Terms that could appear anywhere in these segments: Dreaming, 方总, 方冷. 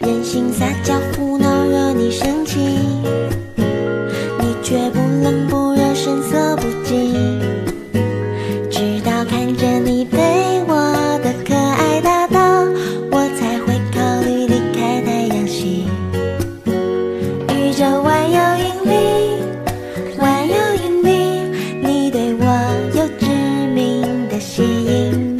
任性撒娇胡闹惹你生气，你却不冷不热神色不惊，直到看着你对我的可爱大道，我才会考虑离开太阳系。宇宙万有引力，万有引力，你对我有致命的吸引力。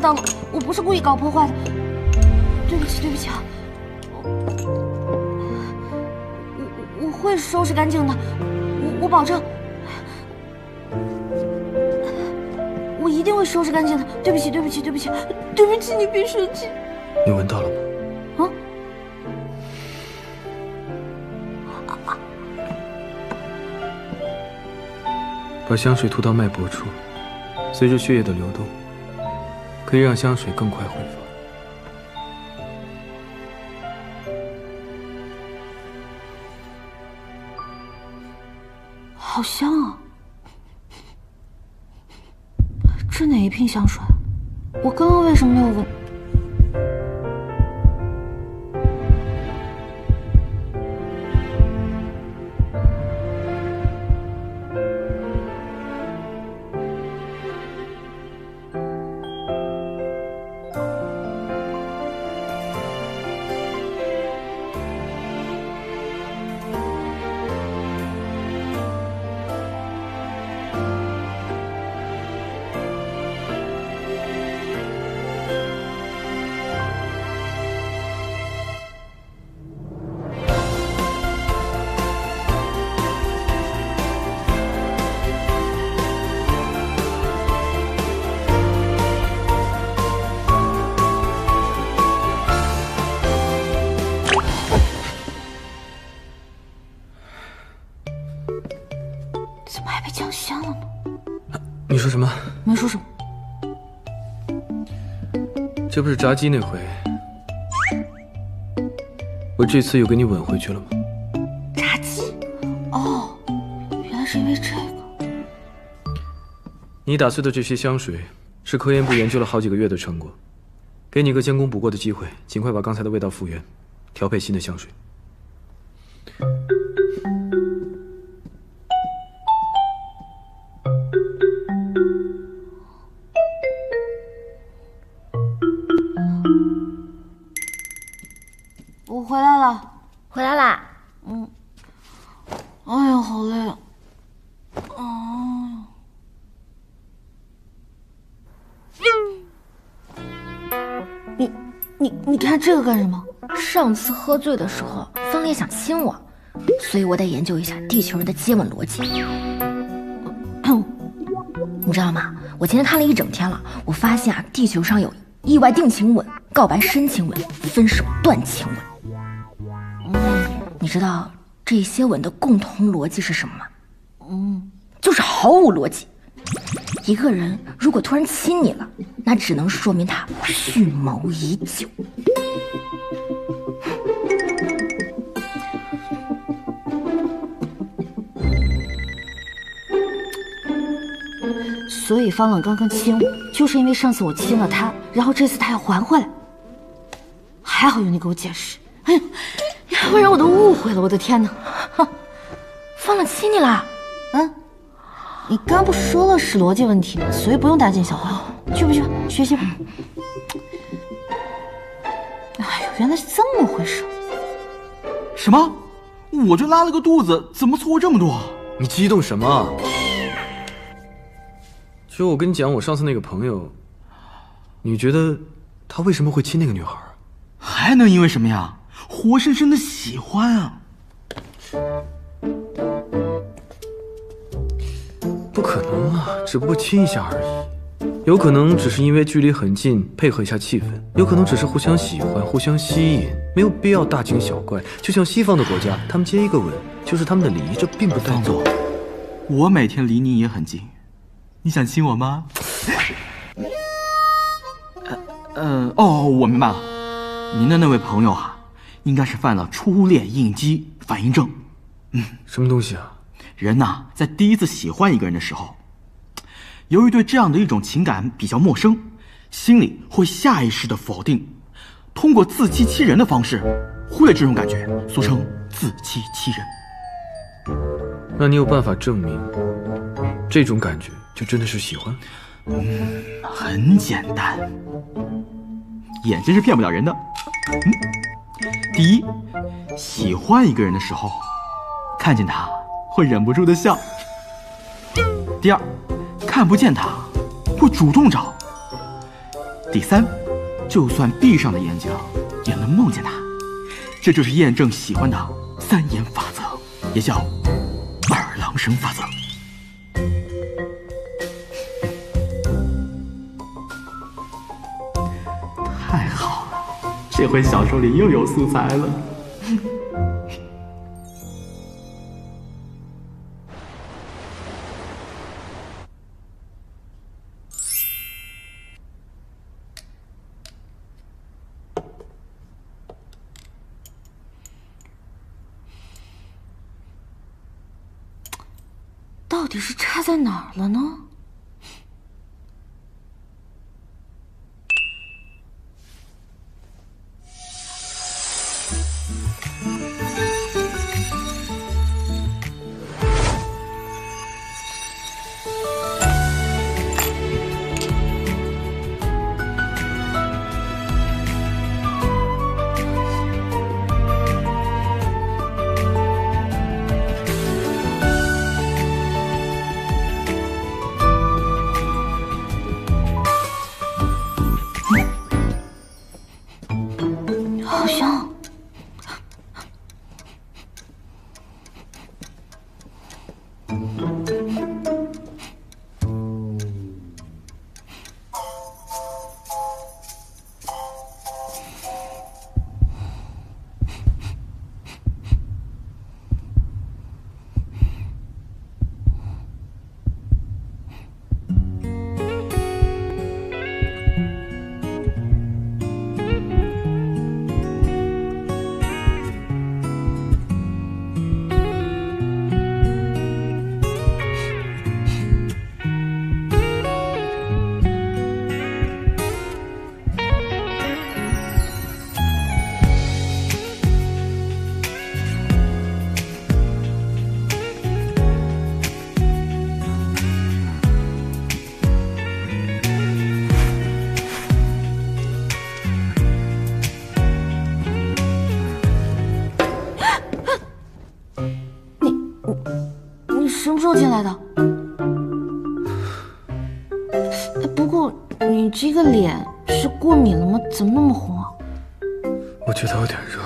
到了，我不是故意搞破坏的，对不起，对不起啊！我会收拾干净的，我保证，我一定会收拾干净的。对不起，对不起，对不起，对不起，你别生气。你闻到了吗？啊！把香水涂到脉搏处，随着血液的流动。 可以让香水更快挥发。好香啊！这哪一瓶香水？我刚刚为什么没有闻？这不是炸鸡那回，我这次又给你吻回去了吗？炸鸡？哦，原来是因为这个。你打碎的这些香水是科研部研究了好几个月的成果，给你个将功补过的机会，尽快把刚才的味道复原，调配新的香水。回来啦，哎呀，好累啊，你看这个干什么？上次喝醉的时候，方烈想亲我，所以我得研究一下地球人的接吻逻辑。你知道吗？我今天看了一整天了，我发现啊，地球上有意外定情吻、告白深情吻、分手断情吻。 你知道这些吻的共同逻辑是什么吗？就是毫无逻辑。一个人如果突然亲你了，那只能说明他蓄谋已久。所以方冷刚刚亲我，就是因为上次我亲了他，然后这次他要还回来。还好有你给我解释，哎呦，要不然我都误会了。我的天哪！方冷亲你了？嗯，你刚不说了是逻辑问题吗？所以不用大惊小怪。去不去吧？学习吧。哎呦，原来是这么回事。什么？我就拉了个肚子，怎么错过这么多？你激动什么？ 就我跟你讲，我上次那个朋友，你觉得他为什么会亲那个女孩？还能因为什么呀？活生生的喜欢啊！不可能啊，只不过亲一下而已。有可能只是因为距离很近，配合一下气氛；有可能只是互相喜欢、互相吸引，没有必要大惊小怪。就像西方的国家，他们接一个吻就是他们的礼仪，这并不带走。我每天离你也很近。 你想亲我吗？哦，我明白了。您的那位朋友啊，应该是犯了初恋应激反应症。嗯，什么东西啊？人呐，在第一次喜欢一个人的时候，由于对这样的一种情感比较陌生，心里会下意识的否定，通过自欺欺人的方式忽略这种感觉，俗称自欺欺人。那你有办法证明这种感觉？ 就真的是喜欢？嗯，很简单，眼睛是骗不了人的。嗯，第一，喜欢一个人的时候，看见他会忍不住的笑；第二，看不见他会主动找；第三，就算闭上了眼睛，也能梦见他。这就是验证喜欢的三眼法则，也叫二郎神法则。 这回小说里又有素材了。到底是差在哪儿了呢？ 这个脸是过敏了吗？怎么那么红啊？我觉得有点热。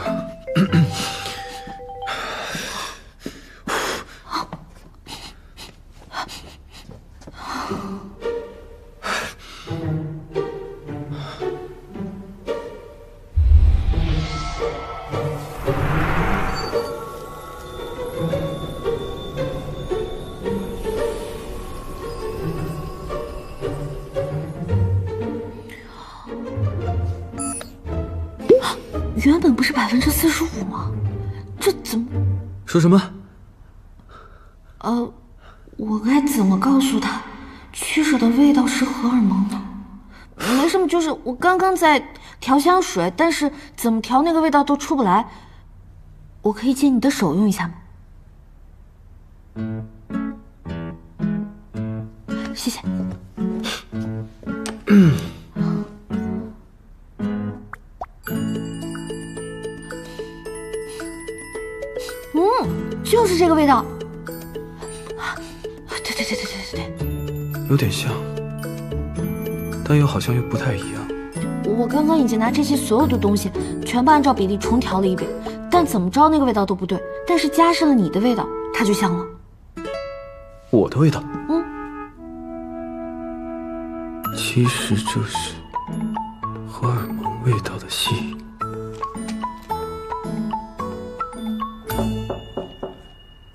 原本不是45%吗？这怎么？说什么？我该怎么告诉他？曲水的味道是荷尔蒙的，没什么，就是我刚刚在调香水，但是怎么调那个味道都出不来。我可以借你的手用一下吗？谢谢。就是这个味道。对，有点像，但又好像又不太一样。我刚刚已经拿这些所有的东西全部按照比例重调了一遍，但怎么着那个味道都不对。但是加上了你的味道，它就香了。我的味道？其实这是荷尔蒙味道的吸引。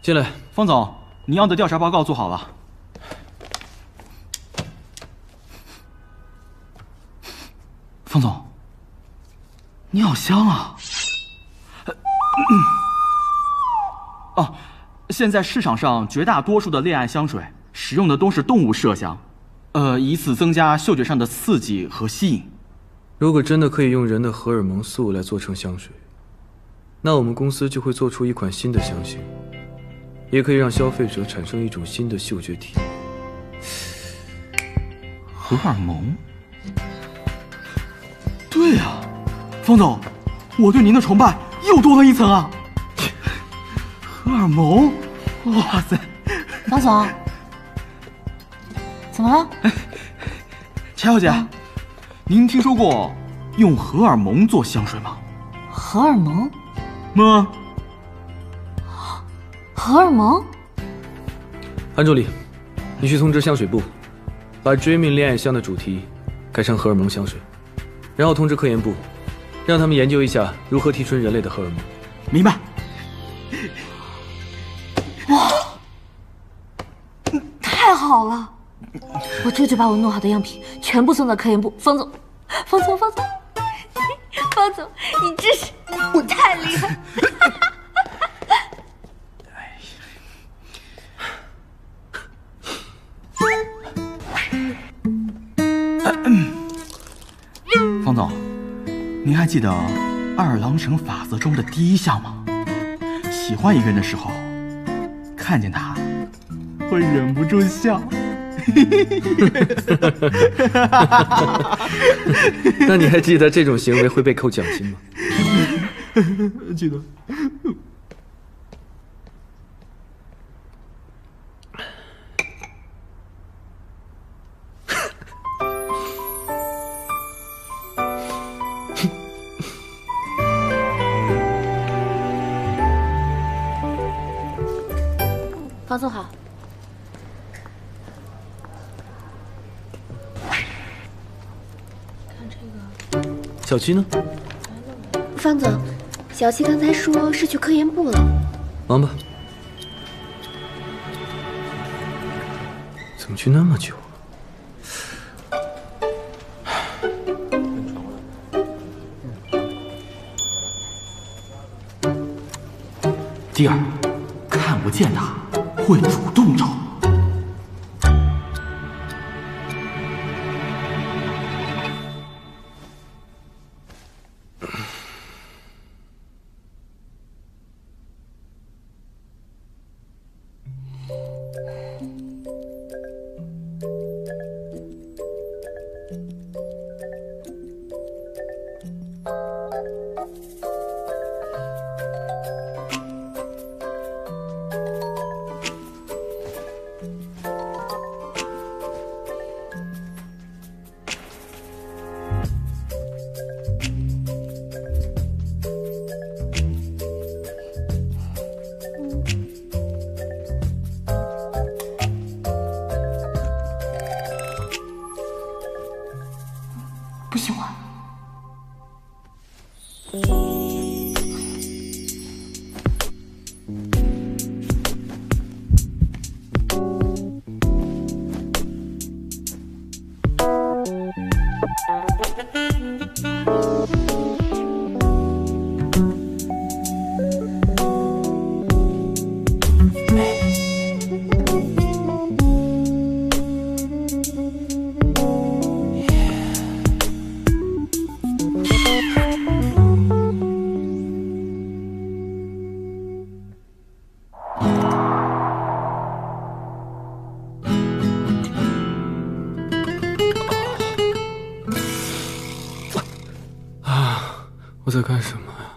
进来，方总，你要的调查报告做好了。方总，你好香啊！哦，现在市场上绝大多数的恋爱香水使用的都是动物麝香，以此增加嗅觉上的刺激和吸引。如果真的可以用人的荷尔蒙素来做成香水，那我们公司就会做出一款新的香型。 也可以让消费者产生一种新的嗅觉体验。荷尔蒙？对呀，方总，我对您的崇拜又多了一层啊！荷尔蒙，哇塞！方总，怎么了？乔小姐，您听说过用荷尔蒙做香水吗？荷尔蒙？吗？ 荷尔蒙，韩助理，你去通知香水部，把 Dreaming 恋爱香的主题改成荷尔蒙香水，然后通知科研部，让他们研究一下如何提纯人类的荷尔蒙。明白。哇，太好了！我这就把我弄好的样品全部送到科研部。方总，方总，方总，方总，你真是我太厉害！方总，您还记得爱尔兰省法则中的第一项吗？喜欢一个人的时候，看见他会忍不住笑。那你还记得这种行为会被扣奖金吗？记得。方总好，看这个。小七呢？方总，小七刚才说是去科研部了。忙吧。怎么去那么久啊？第二，看不见他。 会主动找。我在干什么呀？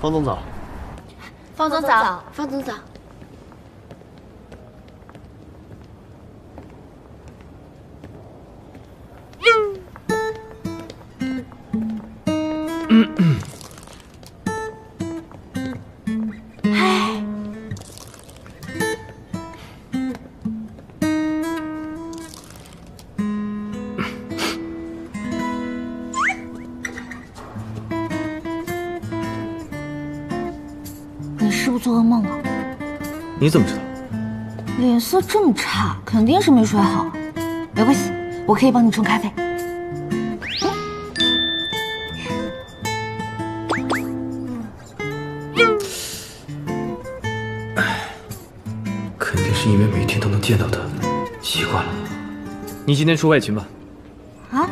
方总早。方总早。方总早。 你怎么知道？脸色这么差，肯定是没睡好。没关系，我可以帮你冲咖啡。肯定是因为每天都能见到他，习惯了。你今天出外勤吧？啊？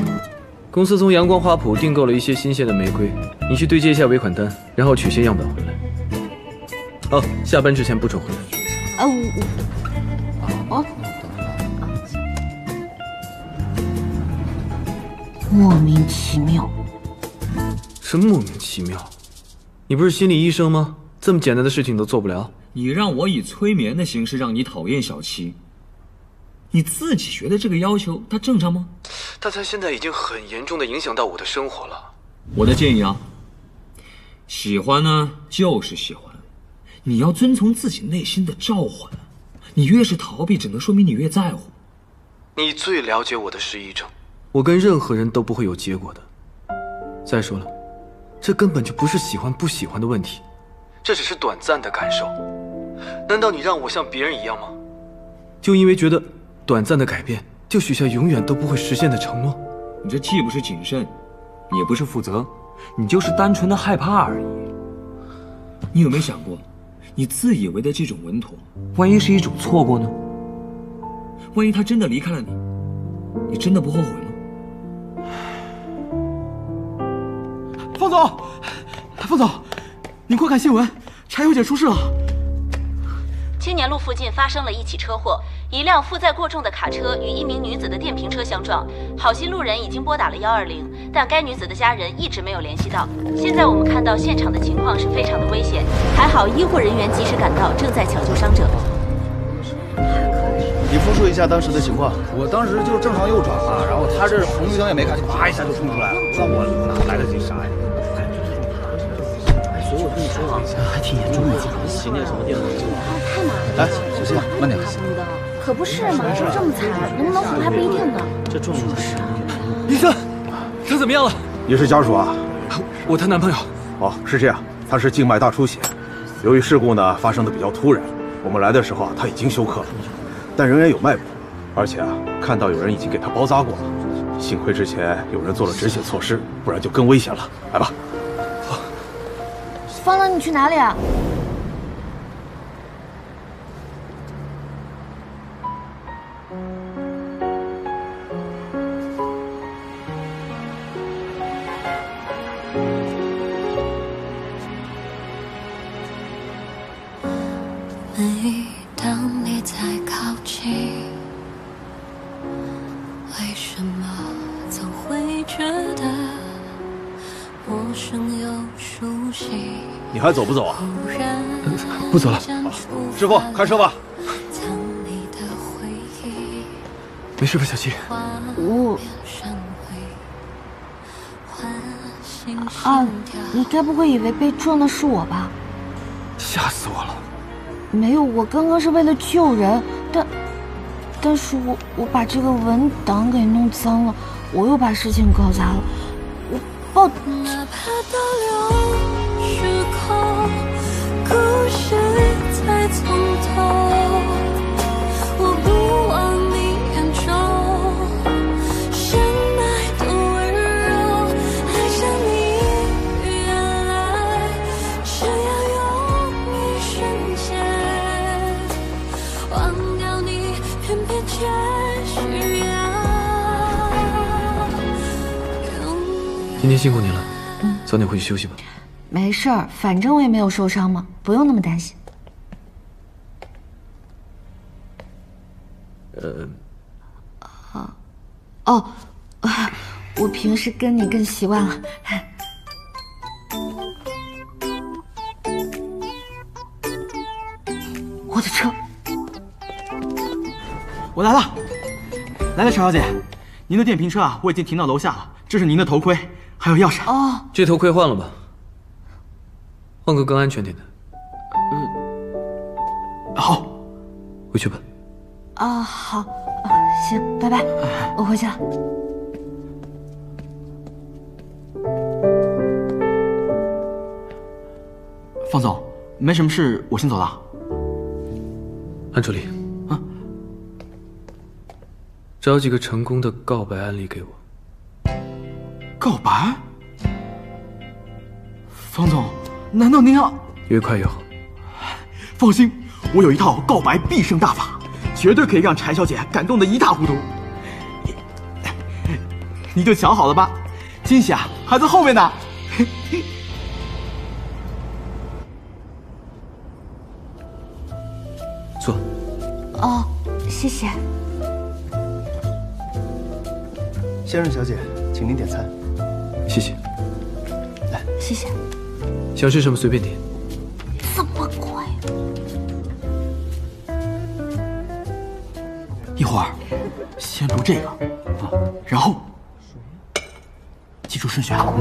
公司从阳光花圃订购了一些新鲜的玫瑰，你去对接一下尾款单，然后取些样本回来。哦，下班之前不准回来。 啊我莫名其妙。什么莫名其妙？你不是心理医生吗？这么简单的事情你都做不了？你让我以催眠的形式让你讨厌小七，你自己学的这个要求，它正常吗？但它现在已经很严重的影响到我的生活了。我的建议啊，喜欢呢就是喜欢。 你要遵从自己内心的召唤，你越是逃避，只能说明你越在乎。你最了解我的失忆症，我跟任何人都不会有结果的。再说了，这根本就不是喜欢不喜欢的问题，这只是短暂的感受。难道你让我像别人一样吗？就因为觉得短暂的改变，就许下永远都不会实现的承诺？你这既不是谨慎，也不是负责，你就是单纯的害怕而已。你有没有想过？ 你自以为的这种稳妥，万一是一种错过呢？万一他真的离开了你，你真的不后悔吗？方总，方总，你快看新闻，柴小姐出事了。青年路附近发生了一起车祸，一辆负载过重的卡车与一名女子的电瓶车相撞。好心路人已经拨打了120，但该女子的家人一直没有联系到。现在我们看到现场的情况是非常的危险，还好医护人员及时赶到，正在抢救伤者。你复述一下当时的情况。我当时就是正常右转嘛，然后他这红绿灯也没看，就啪一下就冲出来了，那我哪来得及刹呀？ 所以我跟你说啊，还挺严重的。洗脸什么电脑？啊，太麻烦了。来，小心，慢点。可不是嘛，就这么惨，能不能扶还不一定呢。这重就是啊。医生，他怎么样了？也是家属啊。我她男朋友。哦，是这样，他是静脉大出血，由于事故呢发生的比较突然，我们来的时候啊他已经休克了，但仍然有脉搏，而且啊看到有人已经给他包扎过了，幸亏之前有人做了止血措施，不然就更危险了。来吧。 方总，你去哪里啊？每当你在靠近，为什么总会觉得？ 陌生又熟悉，你还走不走啊？不走了。师傅，开车吧。没事吧，小七？我……啊，你该不会以为被撞的是我吧？吓死我了！没有，我刚刚是为了救人，但是我把这个文档给弄脏了，我又把事情搞砸了。 哪怕倒流时空，故事才从头。我不忘你眼中深埋的温柔，爱上你原来只要用一瞬间忘掉你，偏偏却。今天辛苦您了，早点回去休息吧。没事儿，反正我也没有受伤嘛，不用那么担心。我平时跟你更习惯了。我的车，我来了，来了，程小姐，您的电瓶车啊，我已经停到楼下了。这是您的头盔，还有钥匙。哦，这头盔换了吧，换个更安全点的。嗯，好，回去吧。啊，好，行，拜拜，我回去了。 方总，没什么事，我先走了。安助理，啊，找几个成功的告白案例给我。告白？方总，难道您要？越快越好。放心，我有一套告白必胜大法，绝对可以让柴小姐感动得一塌糊涂。你就想好了吧，惊喜啊，还在后面呢。坐。哦，谢谢。先生、小姐，请您点餐。谢谢。来，谢谢。想吃什么随便点。这么贵？一会儿先读这个啊，然后记住顺序啊。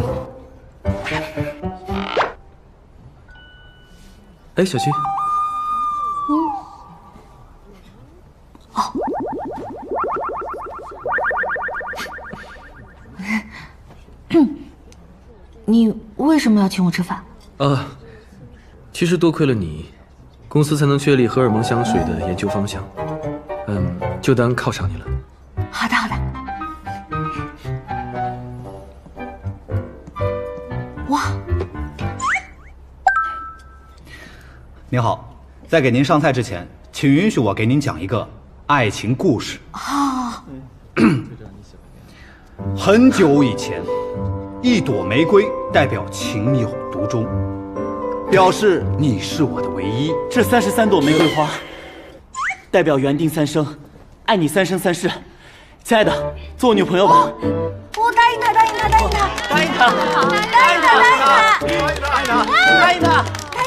哎，小七。 你为什么要请我吃饭？啊，其实多亏了你，公司才能确立荷尔蒙香水的研究方向。嗯，就当犒赏你了。好的，好的。哇！您好，在给您上菜之前，请允许我给您讲一个爱情故事。啊。很久以前。 一朵玫瑰代表情有独钟，表示你是我的唯一。这33朵玫瑰花，代表缘定三生，爱你三生三世。亲爱的，做我女朋友吧。我答应他，答应他，答应他，答应他，答应他，答应他，答应他，答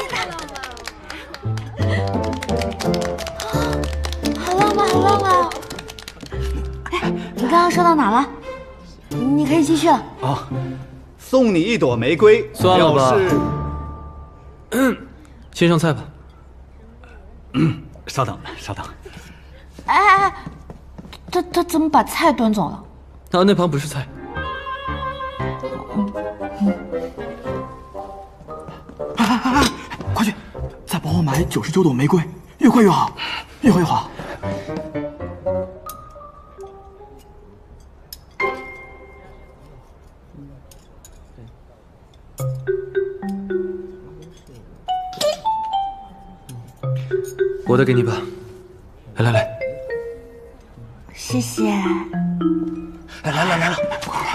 应他。好浪漫，好浪漫！哎，你刚刚说到哪了？ 你可以继续了。啊，送你一朵玫瑰，算了吧。先上菜吧。稍等，稍等。哎哎哎，他怎么把菜端走了？他那盘不是菜。哎哎哎哎，快去，再帮我买99朵玫瑰，越快越好，越快越好。 我的给你吧，来来来，谢谢。来来来来了，快快快，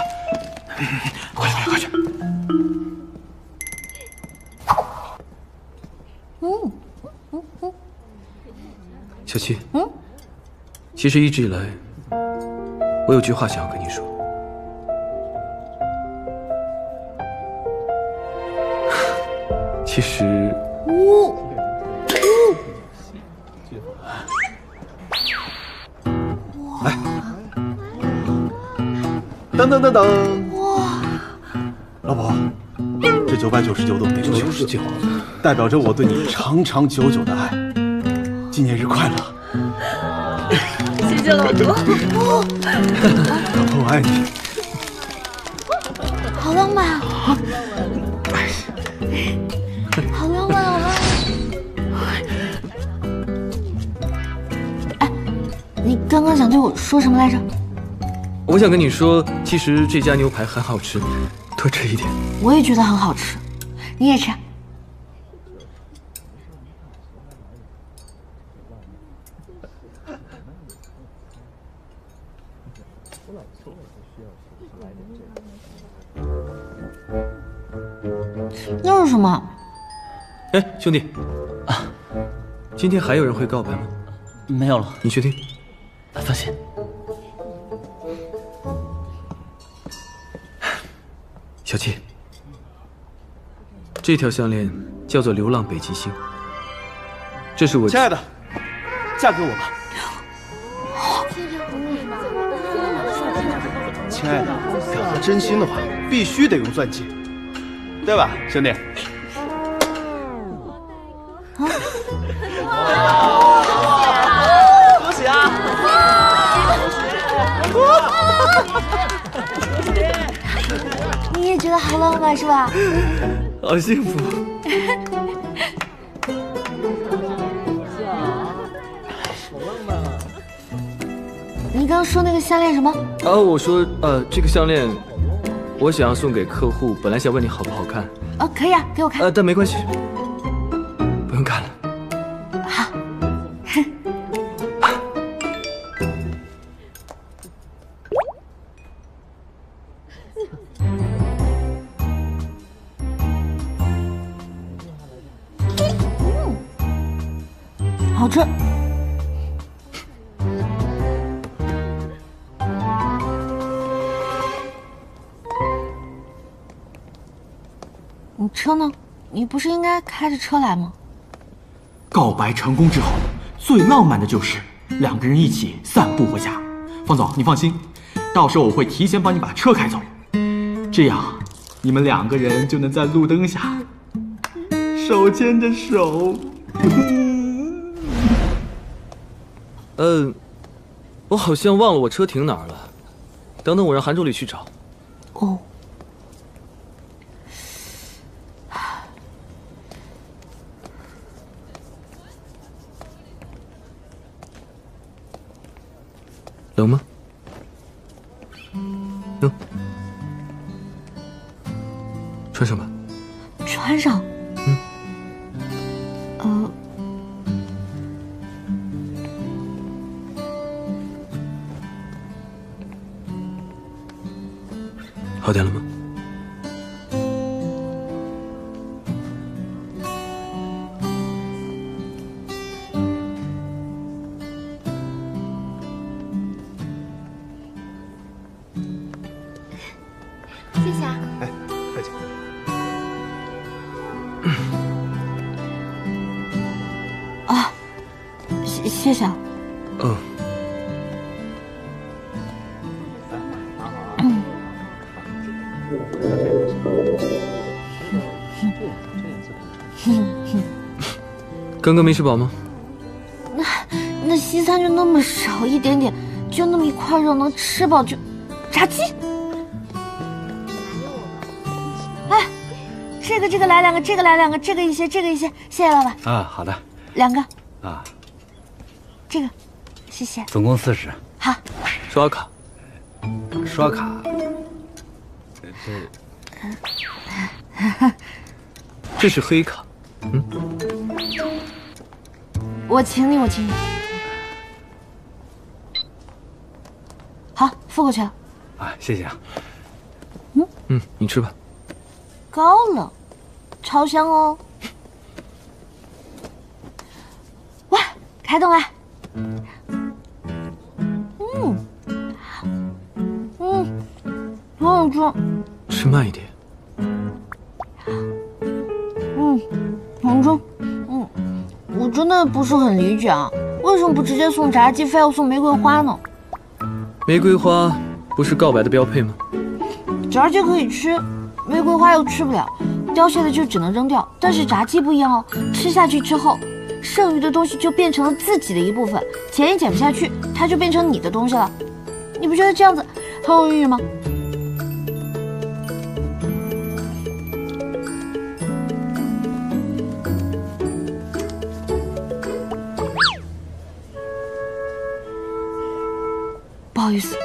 快去快去快去。小七，其实一直以来，我有句话想要跟你说。 其实，来，噔噔噔噔，哇，老婆，这999朵玫瑰，99，代表着我对你长长久久的爱。纪念日快乐！谢谢老婆，老婆我爱你。好浪漫啊！ 好浪漫，好浪漫！哎，你刚刚想对我说什么来着？我想跟你说，其实这家牛排很好吃，多吃一点。我也觉得很好吃，你也吃。那是什么？哎，兄弟，啊，今天还有人会告白吗？没有了，你确定？放心。小七，这条项链叫做“流浪北极星”，这是我亲爱的，嫁给我吧。 亲爱的，表达真心的话必须得用钻戒，对吧，兄弟？啊！恭喜啊！你也觉得好浪漫是吧？好幸福。好浪漫啊！你刚说那个项链什么？ 我说，这个项链我想要送给客户，本来想问你好不好看。哦，可以啊，给我看。但没关系，不用看了。好。好吃。 车呢？你不是应该开着车来吗？告白成功之后，最浪漫的就是两个人一起散步回家。方总，你放心，到时候我会提前帮你把车开走，这样你们两个人就能在路灯下手牵着手。我好像忘了我车停哪儿了，等等我让韩助理去找。哦。 冷吗？冷，穿上吧。穿上。嗯。好点了吗？刚刚没吃饱吗？那西餐就那么少一点点，就那么一块肉能吃饱就炸鸡。哎，这个来两个，这个来两个，这个一些，这个一些，谢谢老板。啊，好的。两个。啊，这个，谢谢。总共40。好。刷卡。刷卡。这是黑卡。嗯。 我请你。好，付过去了。啊，谢谢啊。嗯，你吃吧。高冷，超香哦。哇，开动了。好好吃。吃慢一点。红中。 我真的不是很理解啊，为什么不直接送炸鸡，非要送玫瑰花呢？玫瑰花不是告白的标配吗？炸鸡可以吃，玫瑰花又吃不了，凋谢的就只能扔掉。但是炸鸡不一样哦，吃下去之后，剩余的东西就变成了自己的一部分，捡也捡不下去，它就变成你的东西了。你不觉得这样子很有意义吗？ 不好意思，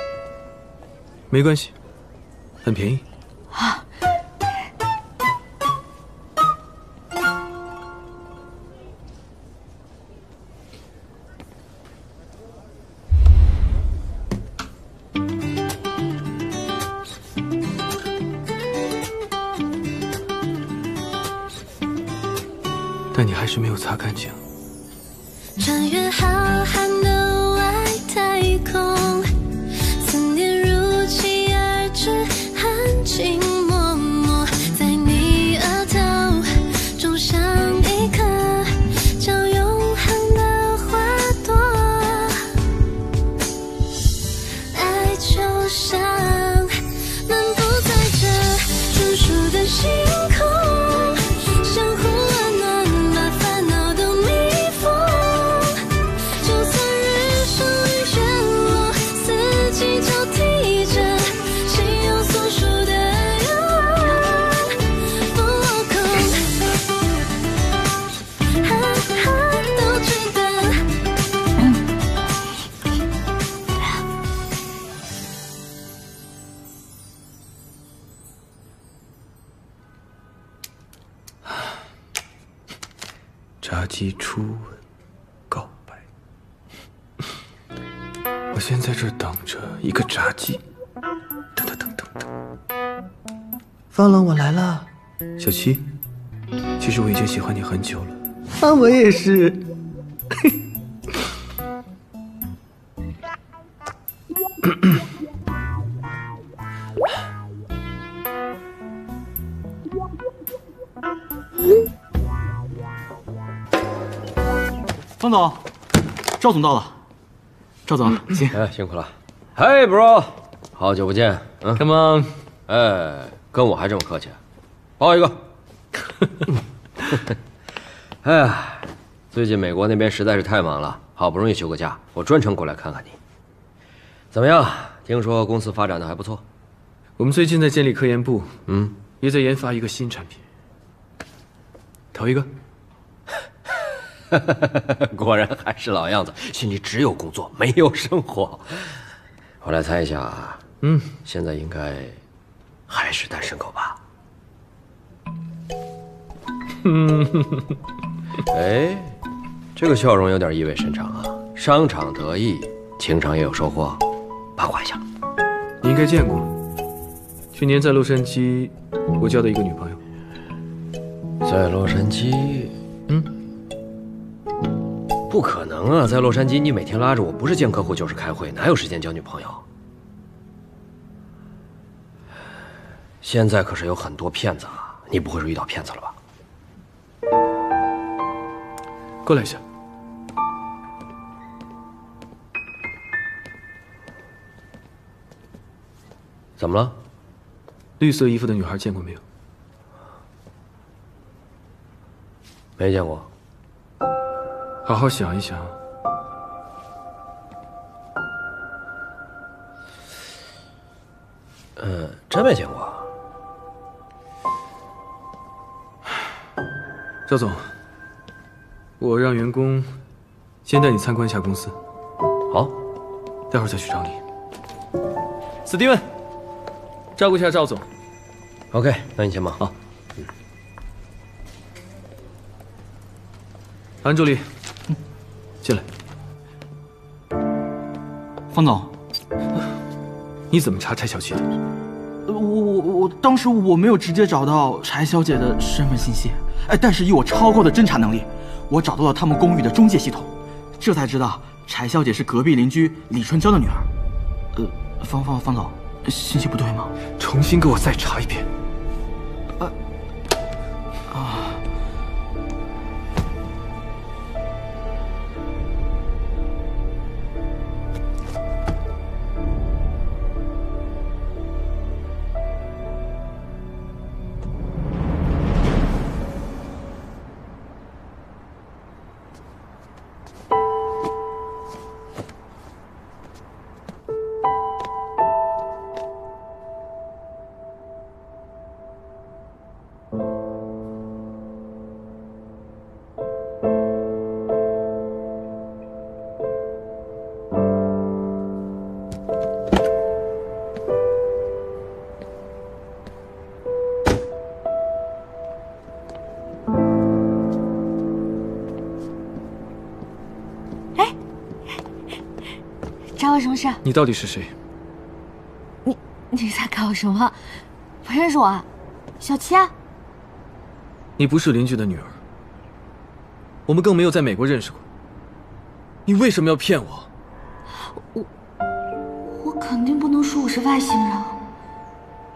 没关系，很便宜。啊！还是没有擦干净。穿越浩瀚的外太空，思念如期而至，含情脉脉，在你额头种上一颗叫永恒的花朵。爱就像漫步在这专属的星空。 炸鸡初吻告白，我先在这儿等着一个炸鸡，等。方冷，我来了。小七，其实我已经喜欢你很久了。啊，我也是。方总，赵总到了。赵总，请。哎，辛苦了。Hey bro， 好久不见。嗯，哥们，哎，跟我还这么客气，包一个。哎呀，最近美国那边实在是太忙了，好不容易休个假，我专程过来看看你。怎么样？听说公司发展的还不错。我们最近在建立科研部，嗯，也在研发一个新产品。投一个。 果然还是老样子，心里只有工作，没有生活。我来猜一下，嗯，现在应该还是单身狗吧？嗯，哎，这个笑容有点意味深长啊。商场得意，情场也有收获，八卦一下。你应该见过，去年在洛杉矶，我交的一个女朋友。在洛杉矶，嗯。 不可能啊，在洛杉矶，你每天拉着我，不是见客户就是开会，哪有时间交女朋友？现在可是有很多骗子啊，你不会是遇到骗子了吧？过来一下。怎么了？绿色衣服的女孩见过没有？没见过。 好好想一想，真没见过。赵总，我让员工先带你参观一下公司。好，待会儿再去找你。史蒂文，照顾一下赵总。OK， 那你先忙。好。韩助理。 进来，方总，你怎么查柴小七的？我当时我没有直接找到柴小姐的身份信息，哎，但是以我超高的侦查能力，我找到了他们公寓的中介系统，这才知道柴小姐是隔壁邻居李春娇的女儿。方总，信息不对吗？重新给我再查一遍。找我什么事？你到底是谁？你在搞什么？不认识我啊，小七啊。你不是邻居的女儿。我们更没有在美国认识过。你为什么要骗我？我肯定不能说我是外星人，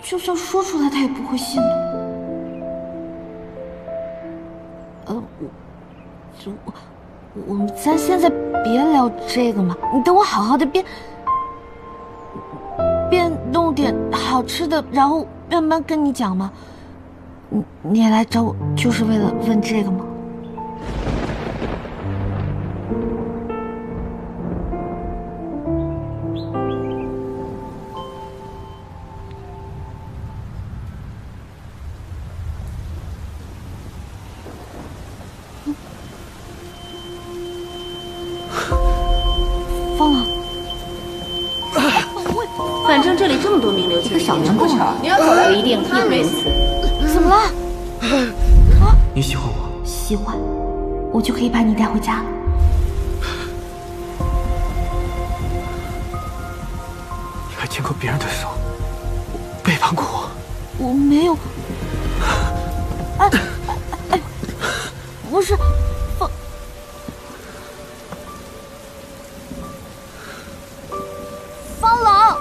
就算说出来他也不会信的。我们咱现在别聊这个嘛，你等我好好的边弄点好吃的，然后慢慢跟你讲嘛。你也来找我就是为了问这个吗？ 喜欢，我就可以把你带回家了。你还牵过别人的手，背叛过我？我没有。哎，不是，放。方朗，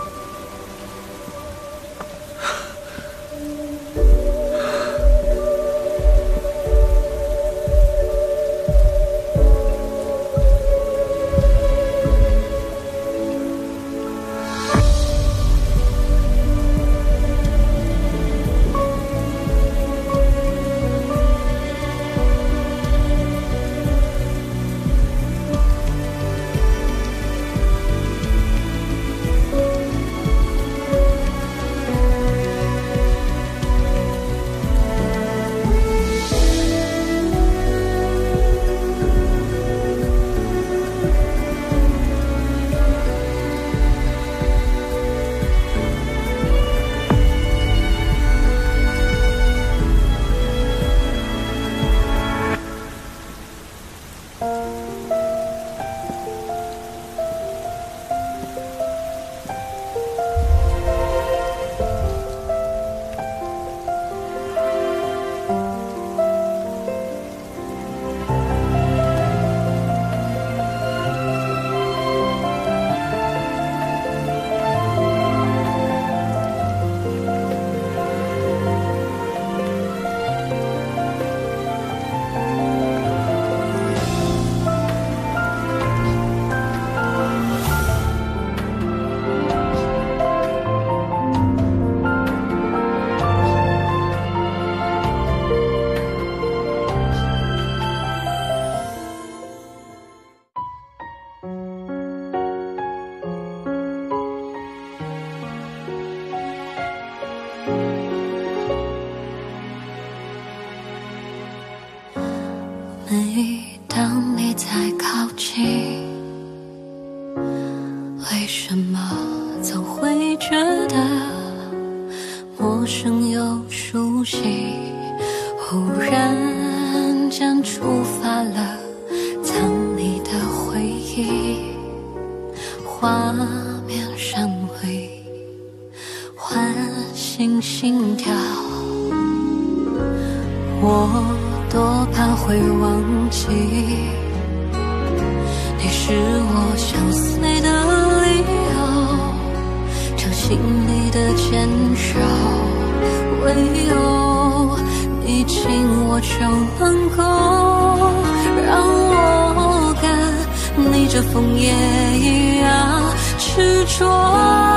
这枫叶一样执着。